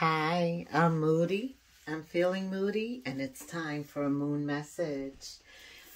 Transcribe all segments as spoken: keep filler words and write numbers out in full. Hi, I'm Moody. I'm feeling moody, and it's time for a moon message.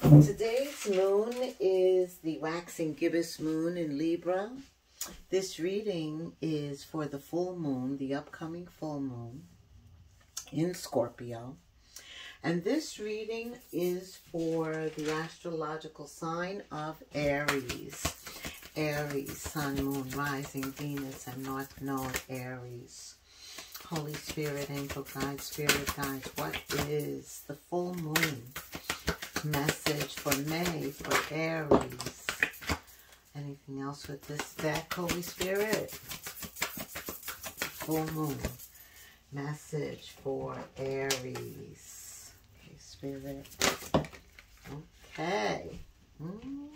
Today's moon is the waxing gibbous moon in Libra. This reading is for the full moon, the upcoming full moon in Scorpio. And this reading is for the astrological sign of Aries. Aries, Sun, Moon, Rising, Venus, and North Node, Aries. Holy Spirit, Angel Guide, Spirit Guide, what is the full moon message for May for Aries? Anything else with this deck, Holy Spirit? Full moon message for Aries. Holy Spirit. Okay. Mm,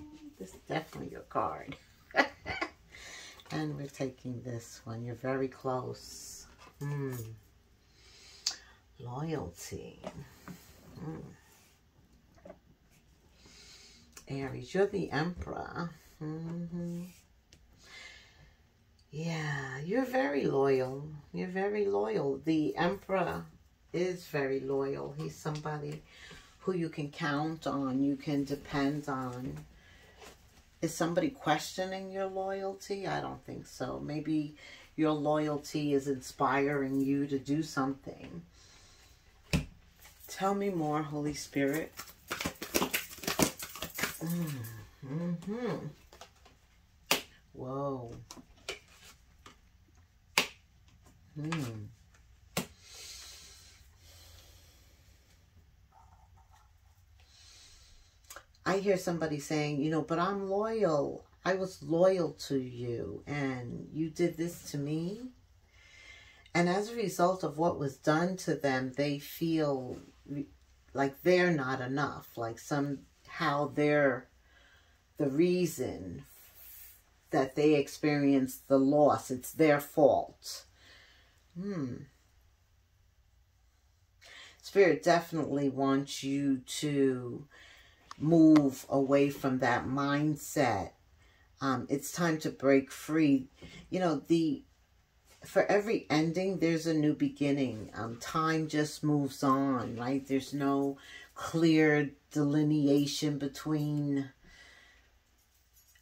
this is definitely your card. And we're taking this one. You're very close. Mm. Loyalty. Mm. Aries, you're the Emperor. Mm-hmm. Yeah, you're very loyal. You're very loyal. The Emperor is very loyal. He's somebody who you can count on, you can depend on. Is somebody questioning your loyalty? I don't think so. Maybe your loyalty is inspiring you to do something. Tell me more, Holy Spirit. Mm-hmm. Whoa. Mm. I hear somebody saying, you know, but I'm loyal. I was loyal to you, and you did this to me. And as a result of what was done to them, they feel like they're not enough, like somehow they're the reason that they experienced the loss. It's their fault. Hmm. Spirit definitely wants you to move away from that mindset. Um, it's time to break free. You know, the for every ending, there's a new beginning. Um, time just moves on, right? There's no clear delineation between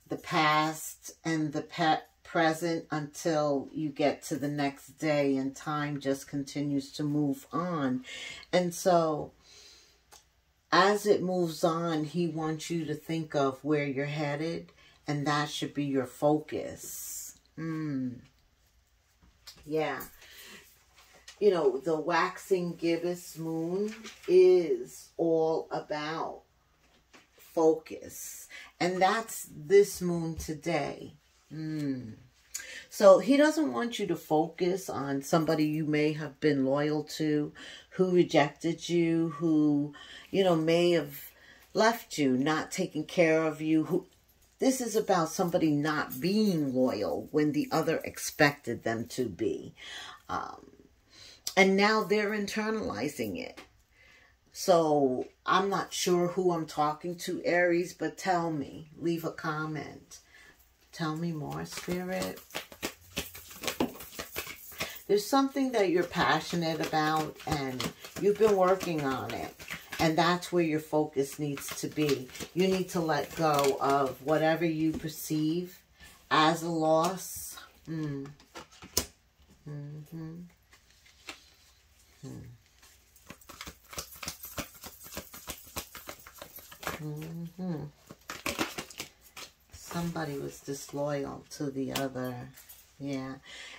the past and the pe- present until you get to the next day, and time just continues to move on. And so, as it moves on, he wants you to think of where you're headed. And that should be your focus. Mm. Yeah. You know, the waxing gibbous moon is all about focus. And that's this moon today. Mm. So he doesn't want you to focus on somebody you may have been loyal to, who rejected you, who, you know, may have left you, not taking care of you, who... This is about somebody not being loyal when the other expected them to be. Um, and now they're internalizing it. So I'm not sure who I'm talking to, Aries, but tell me. Leave a comment. Tell me more, Spirit. There's something that you're passionate about and you've been working on it. And that's where your focus needs to be. You need to let go of whatever you perceive as a loss. Mm. Mm-hmm. Mm. Mm-hmm. Somebody was disloyal to the other. Yeah.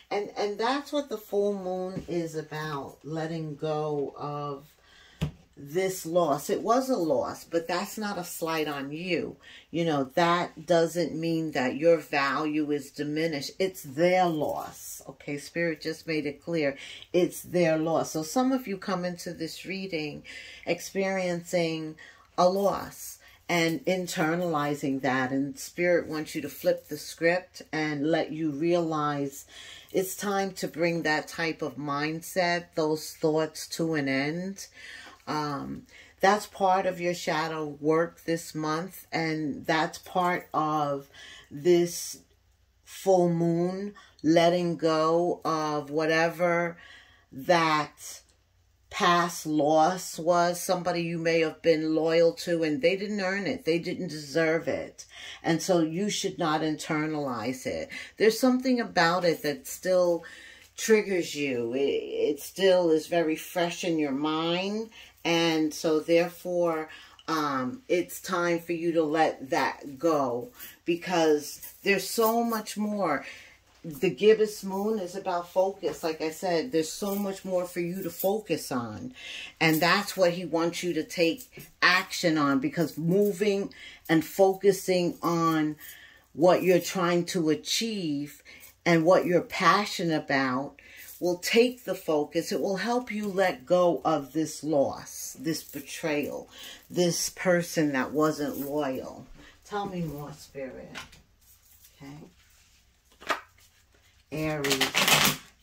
And, and that's what the full moon is about. Letting go of this loss. It was a loss, but that's not a slight on you. You know, that doesn't mean that your value is diminished. It's their loss. Okay, Spirit just made it clear. It's their loss. So some of you come into this reading experiencing a loss and internalizing that. And Spirit wants you to flip the script and let you realize it's time to bring that type of mindset, those thoughts to an end. Um, that's part of your shadow work this month, and that's part of this full moon, letting go of whatever that past loss was somebody you may have been loyal to and they didn't earn it. They didn't deserve it. And so you should not internalize it. There's something about it that still triggers you. It, it still is very fresh in your mind. And so therefore, um, it's time for you to let that go, because there's so much more. The gibbous moon is about focus. Like I said, there's so much more for you to focus on. And that's what he wants you to take action on, because moving and focusing on what you're trying to achieve and what you're passionate about will take the focus. It will help you let go of this loss, this betrayal, this person that wasn't loyal. Tell me more, Spirit. Okay. Aries,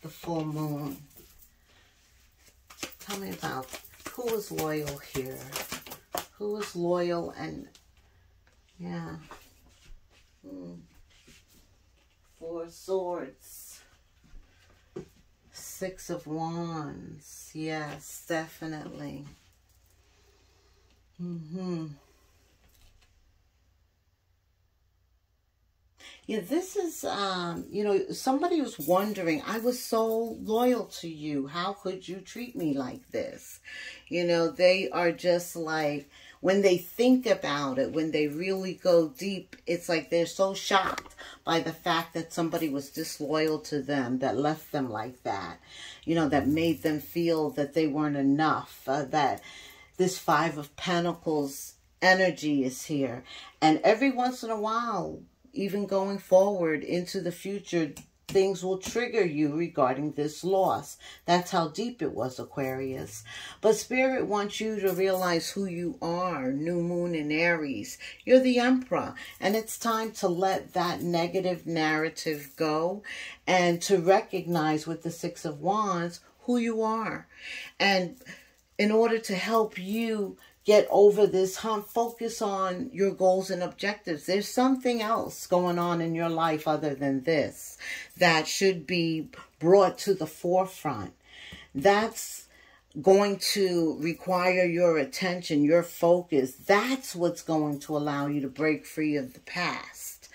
the full moon. Tell me about who is loyal here. Who is loyal and, yeah. Hmm. Four Swords. Six of Wands. Yes, definitely. Mm-hmm. Yeah, this is, um, you know, somebody was wondering, I was so loyal to you. How could you treat me like this? You know, they are just like, when they think about it, when they really go deep, it's like they're so shocked by the fact that somebody was disloyal to them, that left them like that, you know, that made them feel that they weren't enough, uh, that this Five of Pentacles energy is here. And every once in a while, even going forward into the future, things will trigger you regarding this loss. That's how deep it was, Aquarius. But Spirit wants you to realize who you are, new moon in Aries. You're the Emperor, and it's time to let that negative narrative go and to recognize with the Six of Wands who you are. And in order to help you get over this hump, focus on your goals and objectives. There's something else going on in your life other than this that should be brought to the forefront. That's going to require your attention, your focus. That's what's going to allow you to break free of the past.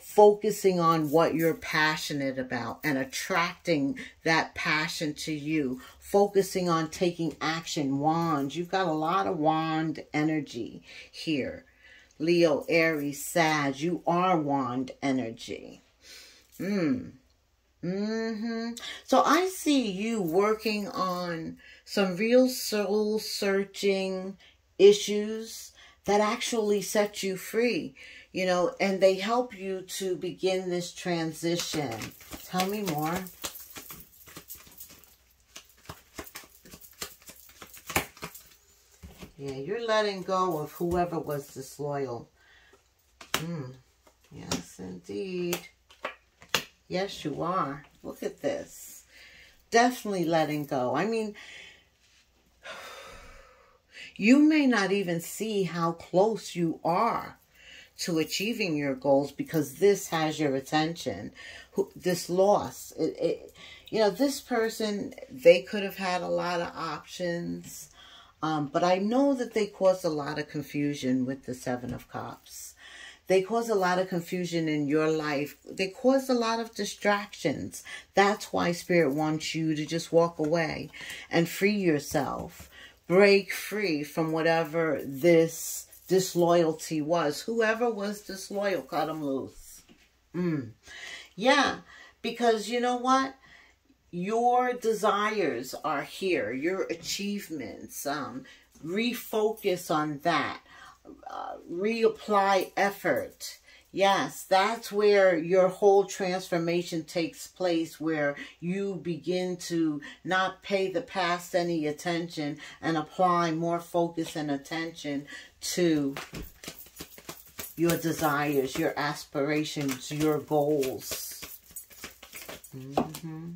Focusing on what you're passionate about and attracting that passion to you. Focusing on taking action. Wands. You've got a lot of wand energy here. Leo, Aries, Sag. You are wand energy. Mm. Mm-hmm. So I see you working on some real soul-searching issues that actually set you free, you know, and they help you to begin this transition. Tell me more. Yeah, you're letting go of whoever was disloyal. Mm, yes, indeed. Yes, you are. Look at this. Definitely letting go. I mean, you may not even see how close you are to achieving your goals because this has your attention. This loss, it, it, you know, this person, they could have had a lot of options. Um, but I know that they caused a lot of confusion with the Seven of Cups. They caused a lot of confusion in your life. They caused a lot of distractions. That's why Spirit wants you to just walk away and free yourself. Break free from whatever this disloyalty was. Whoever was disloyal, cut them loose. Mm. Yeah, because you know what? Your desires are here, your achievements. Um, refocus on that. Uh, reapply effort. Yes, that's where your whole transformation takes place, where you begin to not pay the past any attention and apply more focus and attention to your desires, your aspirations, your goals. Mm-hmm.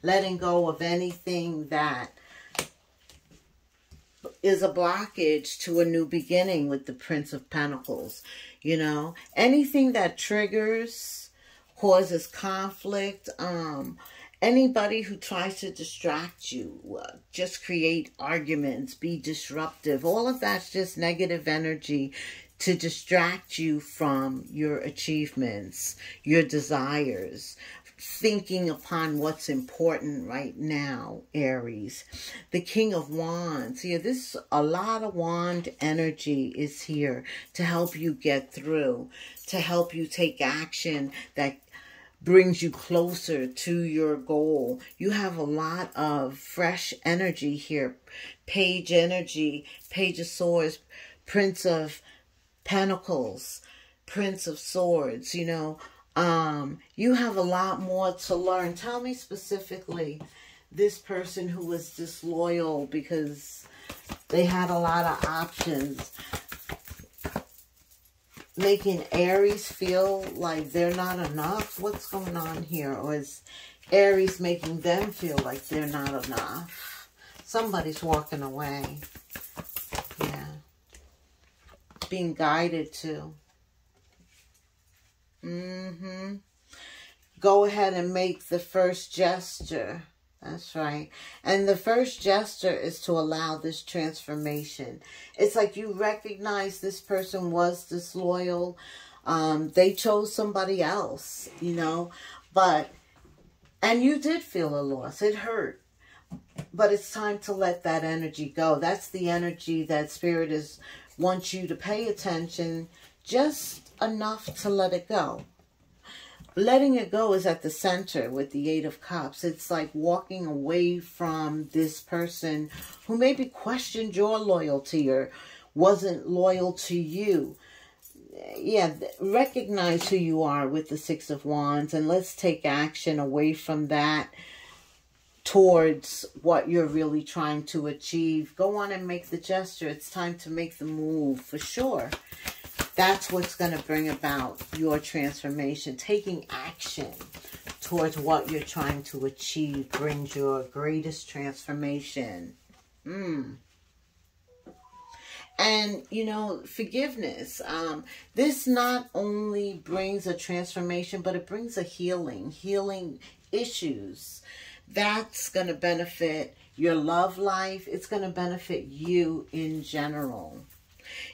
Letting go of anything that is a blockage to a new beginning with the Prince of Pentacles. You know, anything that triggers, causes conflict, um, Anybody who tries to distract you, uh, just create arguments, be disruptive, all of that's just negative energy to distract you from your achievements, your desires, thinking upon what's important right now, Aries. The King of Wands here, this a lot of wand energy is here to help you get through, to help you take action that brings you closer to your goal. You have a lot of fresh energy here. Page energy, Page of Swords, Prince of Pentacles, Prince of Swords, you know. Um, you have a lot more to learn. Tell me specifically this person who was disloyal because they had a lot of options, making Aries feel like they're not enough. What's going on here? Or is Aries making them feel like they're not enough? Somebody's walking away. Yeah. Being guided to. Mm-hmm. Go ahead and make the first gesture. That's right. And the first gesture is to allow this transformation. It's like you recognize this person was disloyal. Um, they chose somebody else, you know, but, and you did feel a loss. It hurt, but it's time to let that energy go. That's the energy that Spirit is wants you to pay attention, just enough to let it go. Letting it go is at the center with the Eight of Cups. It's like walking away from this person who maybe questioned your loyalty or wasn't loyal to you. Yeah, recognize who you are with the Six of Wands, and let's take action away from that towards what you're really trying to achieve. Go on and make the gesture. It's time to make the move for sure. That's what's going to bring about your transformation. Taking action towards what you're trying to achieve brings your greatest transformation. Mm. And, you know, forgiveness. Um, this not only brings a transformation, but it brings a healing. Healing issues. That's going to benefit your love life. It's going to benefit you in general.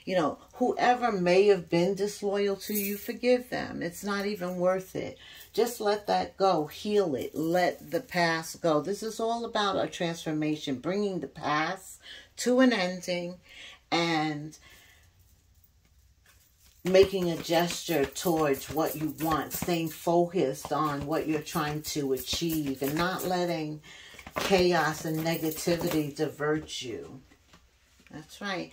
You know, whoever may have been disloyal to you, forgive them. It's not even worth it. Just let that go. Heal it. Let the past go. This is all about a transformation, bringing the past to an ending and making a gesture towards what you want, staying focused on what you're trying to achieve and not letting chaos and negativity divert you. That's right.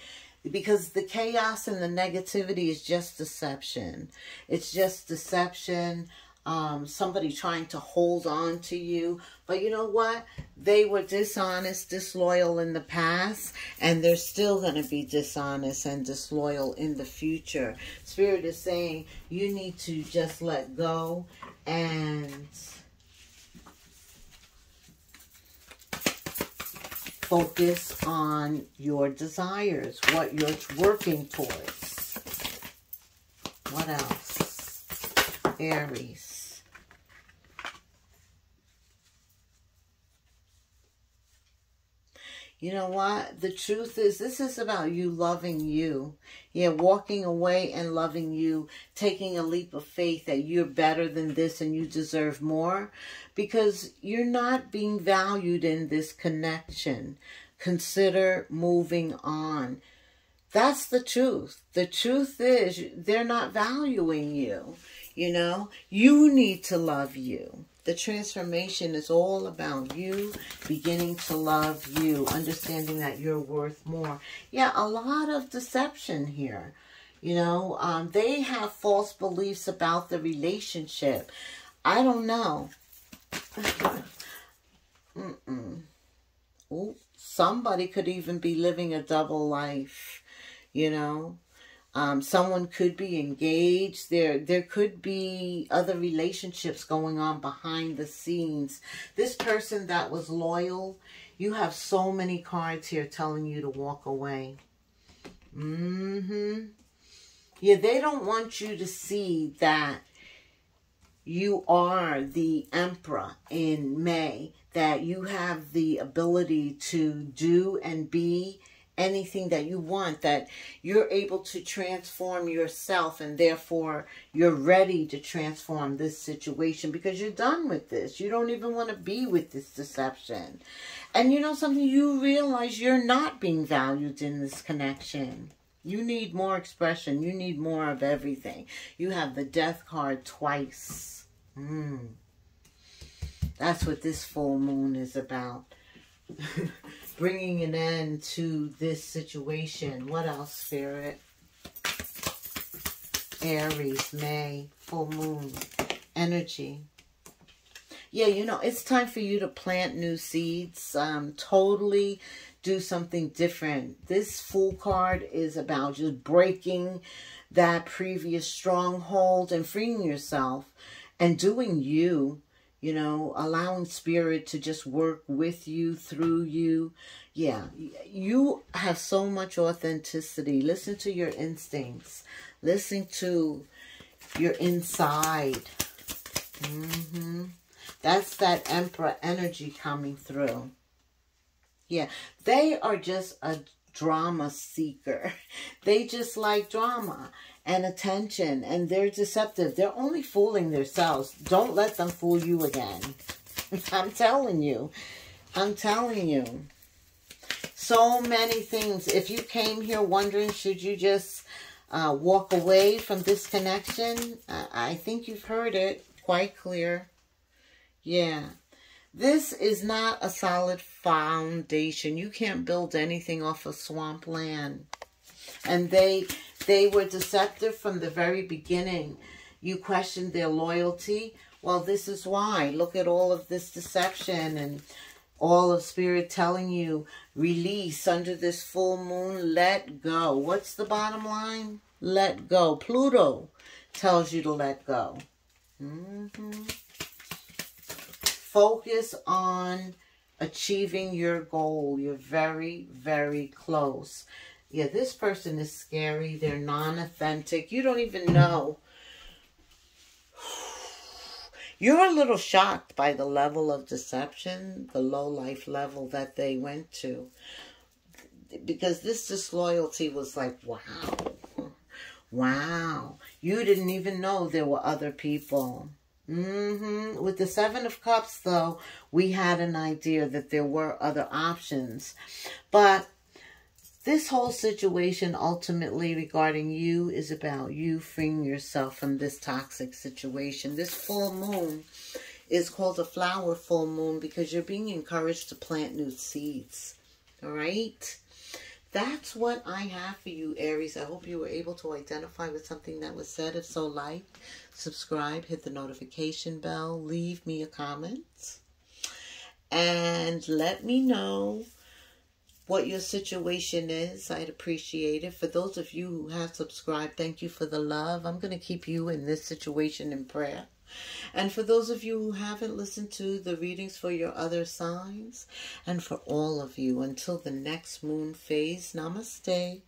Because the chaos and the negativity is just deception. It's just deception. Um, somebody trying to hold on to you. But you know what? They were dishonest, disloyal in the past. And they're still going to be dishonest and disloyal in the future. Spirit is saying you need to just let go and focus on your desires, what you're working towards. What else? Aries. You know what? The truth is, this is about you loving you. Yeah, walking away and loving you, taking a leap of faith that you're better than this and you deserve more because you're not being valued in this connection. Consider moving on. That's the truth. The truth is they're not valuing you, you know. You need to love you. The transformation is all about you beginning to love you, understanding that you're worth more. Yeah, a lot of deception here. You know, um, they have false beliefs about the relationship. I don't know. Mm-mm. Ooh, somebody could even be living a double life, you know. Um, someone could be engaged. There, there could be other relationships going on behind the scenes. This person that was loyal, you have so many cards here telling you to walk away. Mm-hmm. Yeah, they don't want you to see that you are the Emperor in May, that you have the ability to do and be anything that you want, that you're able to transform yourself, and therefore you're ready to transform this situation because you're done with this. You don't even want to be with this deception. And you know something, you realize you're not being valued in this connection. You need more expression. You need more of everything. You have the death card twice. Mm. That's what this full moon is about. Bringing an end to this situation. What else, Spirit? Aries, May, full moon, energy. Yeah, you know, it's time for you to plant new seeds. Um, totally do something different. This Fool card is about just breaking that previous stronghold and freeing yourself and doing you, you know, allowing Spirit to just work with you, through you. Yeah, you have so much authenticity. Listen to your instincts. Listen to your inside. Mm-hmm. That's that Emperor energy coming through. Yeah, they are just a drama seeker. They just like drama and attention, and they're deceptive. They're only fooling themselves. Don't let them fool you again. I'm telling you. I'm telling you. So many things. If you came here wondering, should you just uh, walk away from this connection? Uh, I think you've heard it quite clear. Yeah, this is not a solid foundation. You can't build anything off of swampland. And they they were deceptive from the very beginning. You questioned their loyalty. Well, this is why. Look at all of this deception and all of Spirit telling you, release under this full moon, let go. What's the bottom line? Let go. Pluto tells you to let go. Mm-hmm. Focus on achieving your goal. You're very, very close. Yeah, this person is scary. They're non-authentic. You don't even know. You're a little shocked by the level of deception, the low life level that they went to. Because this disloyalty was like, wow. Wow. You didn't even know there were other people. Mm-hmm. With the Seven of Cups, though, we had an idea that there were other options. But this whole situation ultimately regarding you is about you freeing yourself from this toxic situation. This full moon is called a flower full moon because you're being encouraged to plant new seeds. All right? That's what I have for you, Aries. I hope you were able to identify with something that was said. If so, like, subscribe, hit the notification bell, leave me a comment, and let me know what your situation is. I'd appreciate it. For those of you who have subscribed, thank you for the love. I'm going to keep you in this situation in prayer. And for those of you who haven't listened to the readings for your other signs, and for all of you, until the next moon phase, namaste.